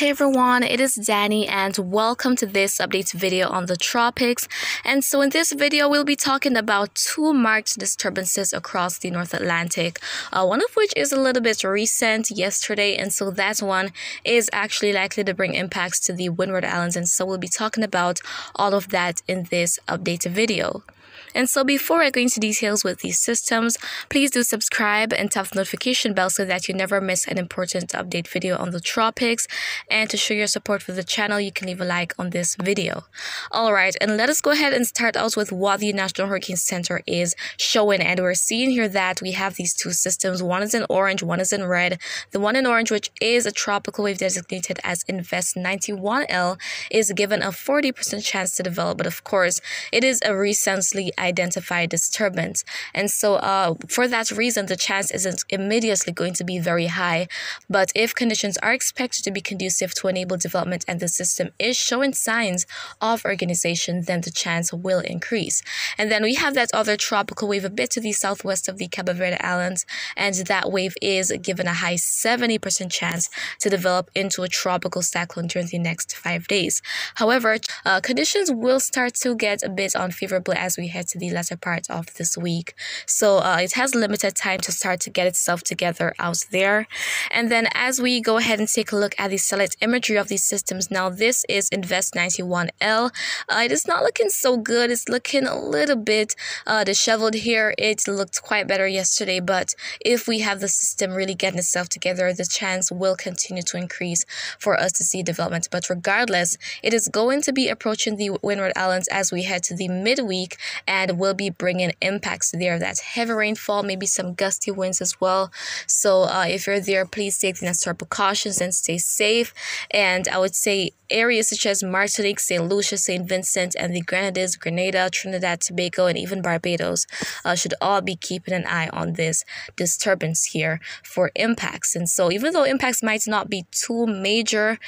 Hey everyone, it is Danny and welcome to this update video on the tropics. And so in this video we'll be talking about two marked disturbances across the North Atlantic, one of which is a little bit recent, yesterday, and so that one is actually likely to bring impacts to the Windward Islands, and so we'll be talking about all of that in this update video. And so before I go into details with these systems, please do subscribe and tap the notification bell so that you never miss an important update video on the tropics. And to show your support for the channel, you can leave a like on this video. Alright, and let us go ahead and start out with what the National Hurricane Center is showing. And we're seeing here that we have these two systems. One is in orange, one is in red. The one in orange, which is a tropical wave designated as Invest 91L, is given a 40% chance to develop. But of course, it is a recently identified disturbance, and so for that reason the chance isn't immediately going to be very high, but if conditions are expected to be conducive to enable development and the system is showing signs of organization, then the chance will increase. And then we have that other tropical wave a bit to the southwest of the Cabo Verde Islands, and that wave is given a high 70% chance to develop into a tropical cyclone during the next 5 days. However, conditions will start to get a bit unfavorable as we head to the latter part of this week, so it has limited time to start to get itself together out there. And then as we go ahead and take a look at the satellite imagery of these systems, now this is Invest 91L. It is not looking so good. It's looking a little bit disheveled here. It looked quite better yesterday, but if we have the system really getting itself together, the chance will continue to increase for us to see development. But regardless, it is going to be approaching the Windward Islands as we head to the midweek, and will be bringing impacts there. That's heavy rainfall, maybe some gusty winds as well. So if you're there, please take the necessary precautions and stay safe. And I would say areas such as Martinique, St. Lucia, St. Vincent, and the Grenadines, Grenada, Trinidad, Tobago, and even Barbados should all be keeping an eye on this disturbance here for impacts. And so even though impacts might not be too major,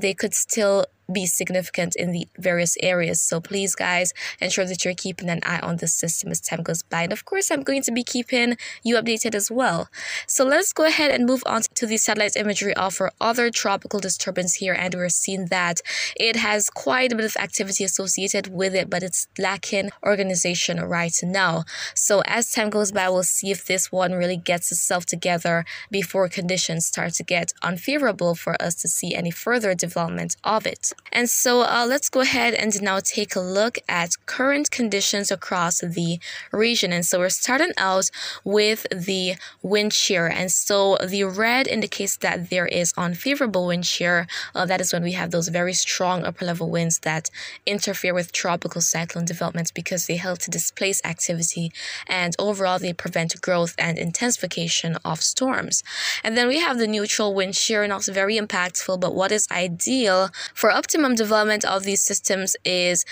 they could still be significant in the various areas. So please guys, ensure that you're keeping an eye on the system as time goes by, and of course I'm going to be keeping you updated as well. So let's go ahead and move on to the satellite imagery of our other tropical disturbance here, and we're seeing that it has quite a bit of activity associated with it, but it's lacking organization right now. So as time goes by, we'll see if this one really gets itself together before conditions start to get unfavorable for us to see any further development of it. And so let's go ahead and now take a look at current conditions across the region. And so we're starting out with the wind shear. And so the red indicates that there is unfavorable wind shear. That is when we have those very strong upper level winds that interfere with tropical cyclone development, because they help to displace activity and overall they prevent growth and intensification of storms. And then we have the neutral wind shear, not very impactful, but what is ideal for optimum development of these systems is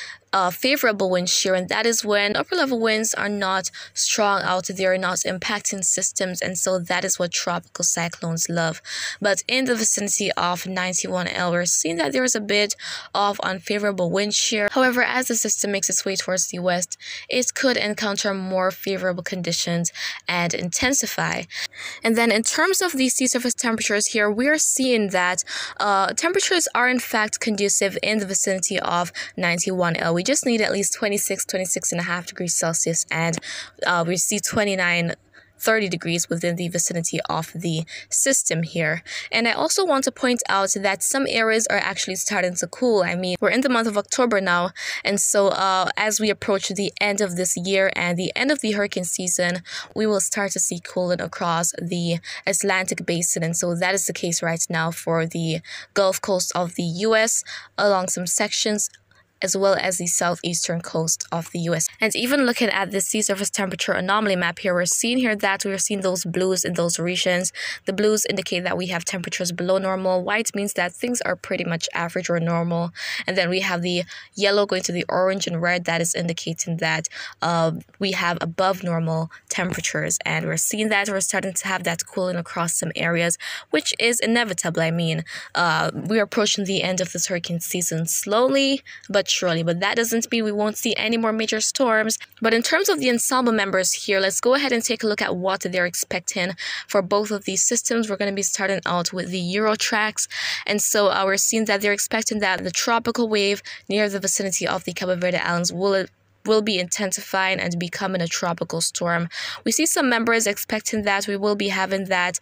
favorable wind shear, and that is when upper level winds are not strong out there, not impacting systems, and so that is what tropical cyclones love. But in the vicinity of 91L, we're seeing that there is a bit of unfavorable wind shear. However, as the system makes its way towards the west, it could encounter more favorable conditions and intensify. And then in terms of the sea surface temperatures here, we're seeing that temperatures are in fact conducive in the vicinity of 91L. We just need at least 26.5 degrees Celsius, and we see 29.30 degrees within the vicinity of the system here. And I also want to point out that some areas are actually starting to cool. I mean, we're in the month of October now, and so as we approach the end of this year and the end of the hurricane season, we will start to see cooling across the Atlantic basin. And so that is the case right now for the Gulf Coast of the US along some sections, as well as the southeastern coast of the US. And even looking at the sea surface temperature anomaly map here, we're seeing here that we're seeing those blues in those regions. The blues indicate that we have temperatures below normal. White means that things are pretty much average or normal. And then we have the yellow going to the orange and red, that is indicating that we have above normal temperatures. And we're seeing that we're starting to have that cooling across some areas, which is inevitable. I mean, we're approaching the end of this hurricane season slowly, but naturally, but that doesn't mean we won't see any more major storms. But in terms of the ensemble members here, let's go ahead and take a look at what they're expecting for both of these systems. We're going to be starting out with the Euro tracks, and so we're seeing that they're expecting that the tropical wave near the vicinity of the Cabo Verde Islands will be intensifying and becoming a tropical storm. We see some members expecting that we will be having that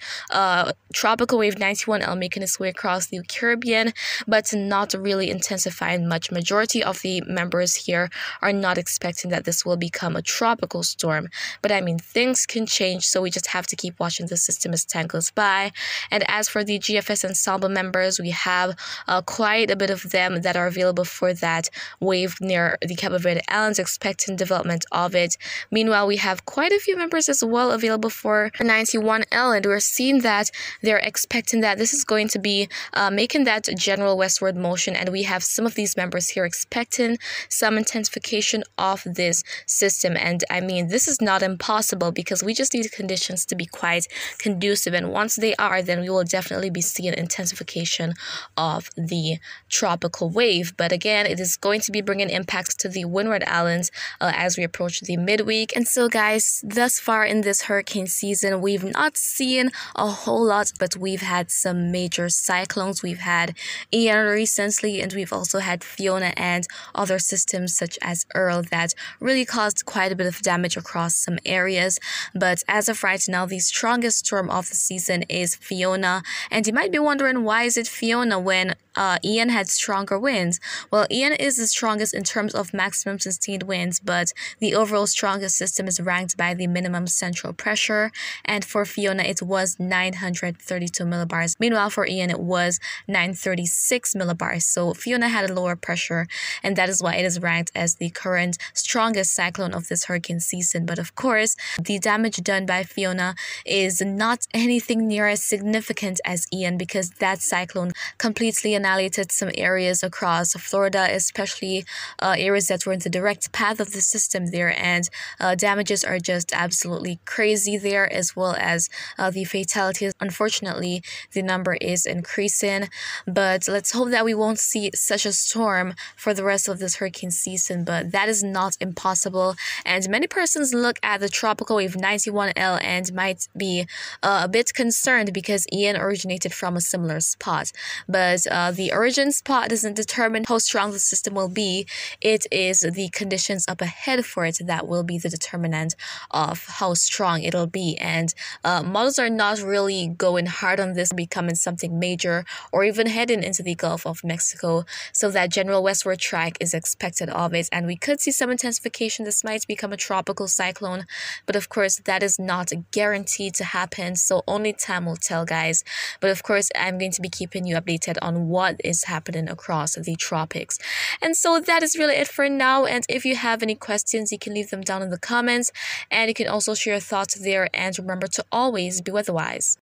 tropical wave 91L making its way across the Caribbean, but not really intensifying much. Majority of the members here are not expecting that this will become a tropical storm. But I mean, things can change, so we just have to keep watching the system as time goes by. And as for the GFS ensemble members, we have quite a bit of them that are available for that wave near the Cabo Verde Islands, expecting development of it. Meanwhile, we have quite a few members as well available for 91L, and we're seeing that they're expecting that this is going to be making that general westward motion, and we have some of these members here expecting some intensification of this system. And I mean, this is not impossible because we just need conditions to be quite conducive, and once they are, then we will definitely be seeing intensification of the tropical wave. But again, it is going to be bringing impacts to the Windward Islands as we approach the midweek. And so guys, thus far in this hurricane season, we've not seen a whole lot, but we've had some major cyclones. We've had Ian recently, and we've also had Fiona and other systems such as Earl that really caused quite a bit of damage across some areas. But as of right now, the strongest storm of the season is Fiona, and you might be wondering, why is it Fiona when Ian had stronger winds? Well, Ian is the strongest in terms of maximum sustained winds, but the overall strongest system is ranked by the minimum central pressure, and for Fiona it was 932 millibars. Meanwhile, for Ian it was 936 millibars, so Fiona had a lower pressure, and that is why it is ranked as the current strongest cyclone of this hurricane season. But of course, the damage done by Fiona is not anything near as significant as Ian, because that cyclone completely annihilated some areas across Florida, especially areas that were in the direct path of the system there, and damages are just absolutely crazy there, as well as the fatalities. Unfortunately, the number is increasing, but let's hope that we won't see such a storm for the rest of this hurricane season, but that is not impossible. And many persons look at the tropical wave 91L and might be a bit concerned because Ian originated from a similar spot, but the origin spot doesn't determine how strong the system will be. It is the conditions up ahead for it that will be the determinant of how strong it'll be. And models are not really going hard on this becoming something major or even heading into the Gulf of Mexico. So that general westward track is expected of it, and we could see some intensification. This might become a tropical cyclone, but of course that is not guaranteed to happen, so only time will tell, guys. But of course, I'm going to be keeping you updated on what is happening across the tropics. And so that is really it for now, and if you have any questions, you can leave them down in the comments, and you can also share your thoughts there, and remember to always be weatherwise.